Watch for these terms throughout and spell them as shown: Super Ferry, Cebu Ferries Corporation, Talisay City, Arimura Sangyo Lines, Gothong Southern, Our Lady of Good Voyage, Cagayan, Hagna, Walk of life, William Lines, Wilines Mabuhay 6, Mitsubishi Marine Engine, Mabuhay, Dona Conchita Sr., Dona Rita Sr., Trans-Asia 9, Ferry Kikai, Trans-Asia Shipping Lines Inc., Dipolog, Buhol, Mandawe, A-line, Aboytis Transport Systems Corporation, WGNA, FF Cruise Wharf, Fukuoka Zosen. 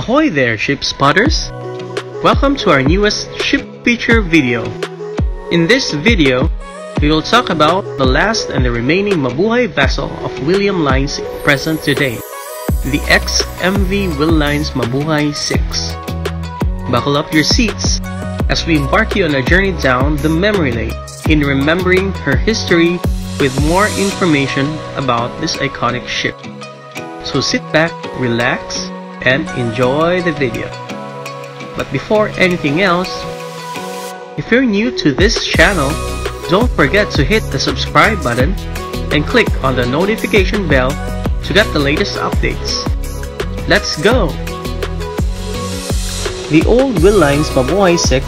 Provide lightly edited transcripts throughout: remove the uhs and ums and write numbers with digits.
Ahoy there, ship spotters! Welcome to our newest ship feature video. In this video, we will talk about the last and the remaining Mabuhay vessel of William Lines present today, the ex-MV Wilines Mabuhay 6. Buckle up your seats as we embark you on a journey down the memory lane in remembering her history with more information about this iconic ship. So sit back, relax, and enjoy the video. But before anything else, if you're new to this channel, don't forget to hit the subscribe button and click on the notification bell to get the latest updates. Let's go! The old Wilines Mabuhay 6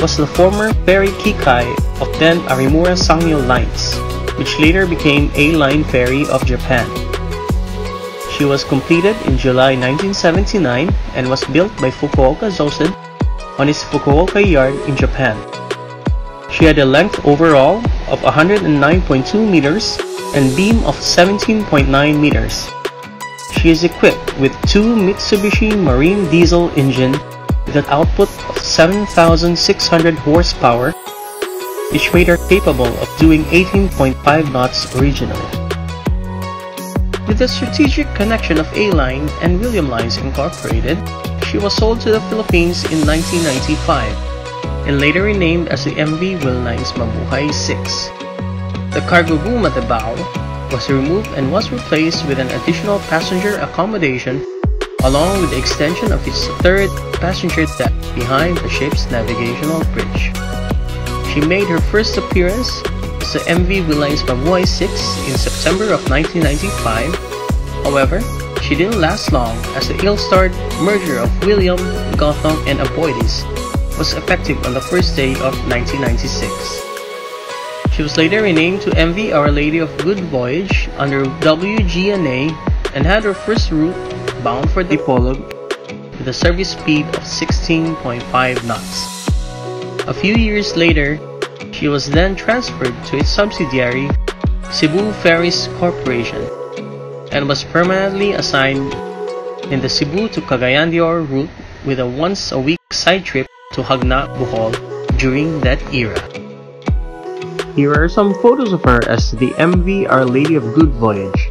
was the former ferry Kikai of then Arimura Sangyo Lines, which later became A-line ferry of Japan. She was completed in July 1979 and was built by Fukuoka Zosen on its Fukuoka yard in Japan. She had a length overall of 109.2 meters and beam of 17.9 meters. She is equipped with two Mitsubishi Marine diesel engine with an output of 7,600 horsepower, which made her capable of doing 18.5 knots originally. With the strategic connection of A-Line and William Lines Incorporated, she was sold to the Philippines in 1995 and later renamed as the MV Wilines Mabuhay 6. The cargo boom at the bow was removed and was replaced with an additional passenger accommodation along with the extension of its third passenger deck behind the ship's navigational bridge. She made her first appearance as the MV Wilines Mabuhay 6 in September of 1995. However, she didn't last long as the ill-starred merger of William, Gothong, and Aboytis was effective on the first day of 1996. She was later renamed to MV Our Lady of Good Voyage under WGNA and had her first route bound for Dipolog with a service speed of 16.5 knots. A few years later, she was then transferred to its subsidiary, Cebu Ferries Corporation, and was permanently assigned in the Cebu to Cagayan route with a once-a-week side trip to Hagna, Buhol during that era. Here are some photos of her as the MV Our Lady of Good Voyage.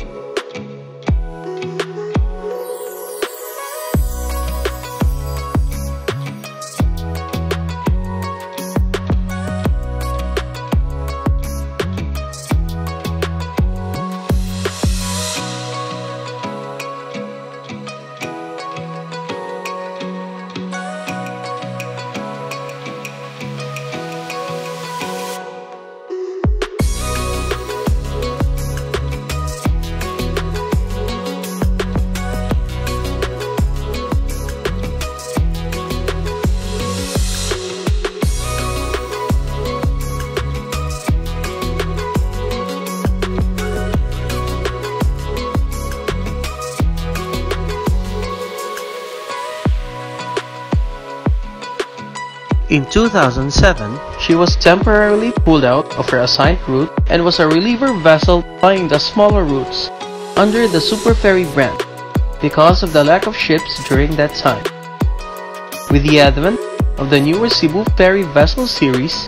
In 2007, she was temporarily pulled out of her assigned route and was a reliever vessel plying the smaller routes under the Super Ferry brand because of the lack of ships during that time. With the advent of the newer Cebu Ferry vessel series,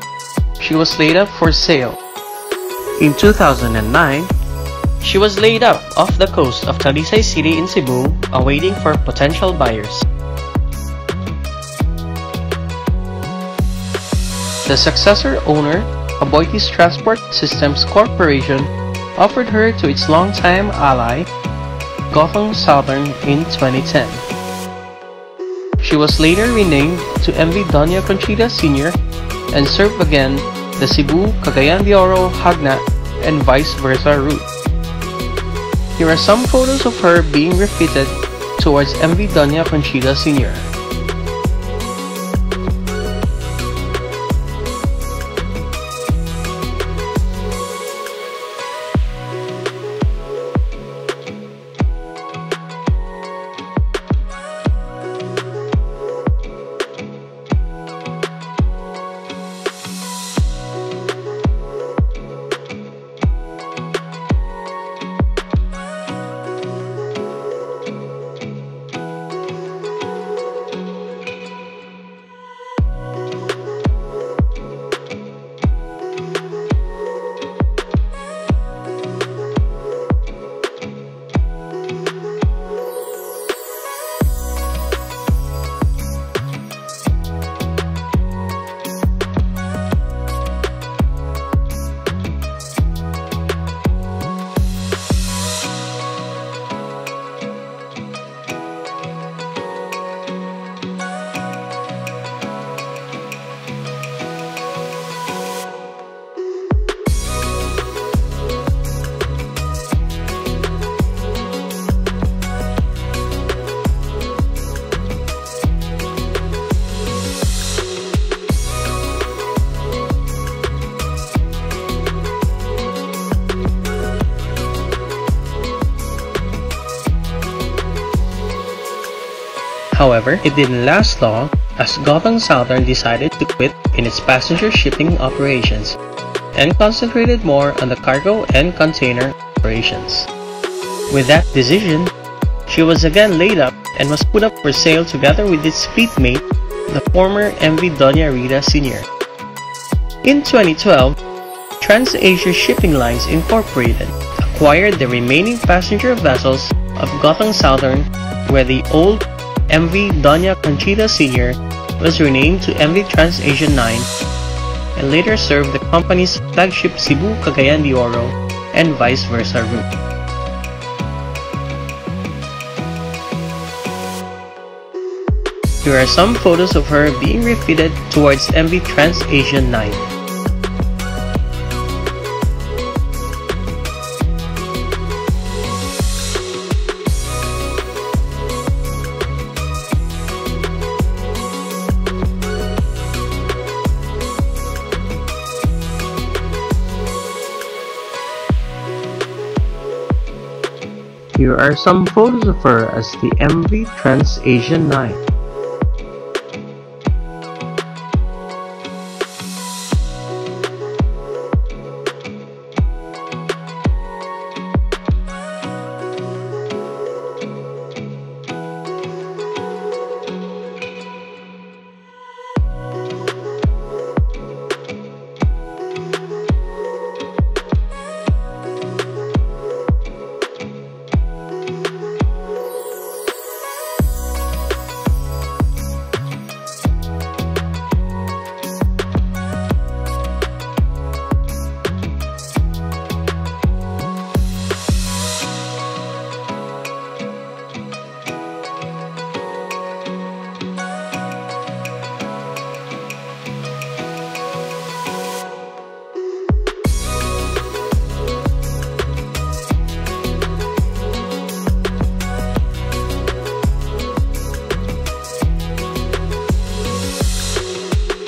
she was laid up for sale. In 2009, she was laid up off the coast of Talisay City in Cebu, awaiting for potential buyers. The successor owner, Aboytis Transport Systems Corporation, offered her to its longtime ally, Gothong Southern, in 2010. She was later renamed to MV Dona Conchita Sr. and served again the Cebu, Cagayan de Oro, Hagna, and vice versa route. Here are some photos of her being refitted towards MV Dona Conchita Sr. However, it didn't last long as Gothong Southern decided to quit in its passenger shipping operations and concentrated more on the cargo and container operations. With that decision, she was again laid up and was put up for sale together with its fleet mate, the former MV Dona Rita Sr. In 2012, Trans-Asia Shipping Lines Incorporated acquired the remaining passenger vessels of Gothong Southern, where the old MV Dona Conchita Sr. was renamed to MV Trans-Asia 9 and later served the company's flagship Cebu Cagayan de Oro and vice versa route. Here are some photos of her being refitted towards MV Trans-Asia 9. Here are some photos of her as the MV Trans-Asia 9.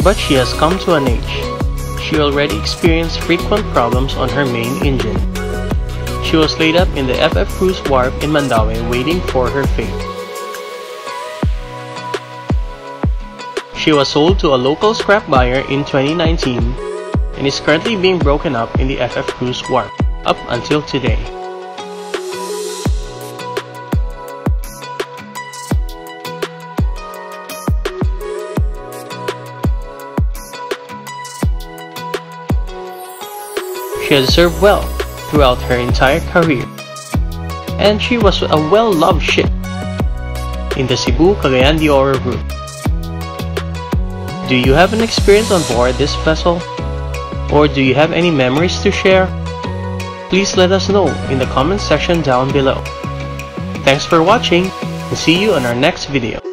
But she has come to an age. She already experienced frequent problems on her main engine. She was laid up in the FF Cruise Wharf in Mandawe waiting for her fate. She was sold to a local scrap buyer in 2019 and is currently being broken up in the FF Cruise Wharf up until today. She has served well throughout her entire career, and she was a well-loved ship in the Cebu Cagayan de Oro route. Do you have an experience on board this vessel? Or do you have any memories to share? Please let us know in the comment section down below. Thanks for watching and see you on our next video.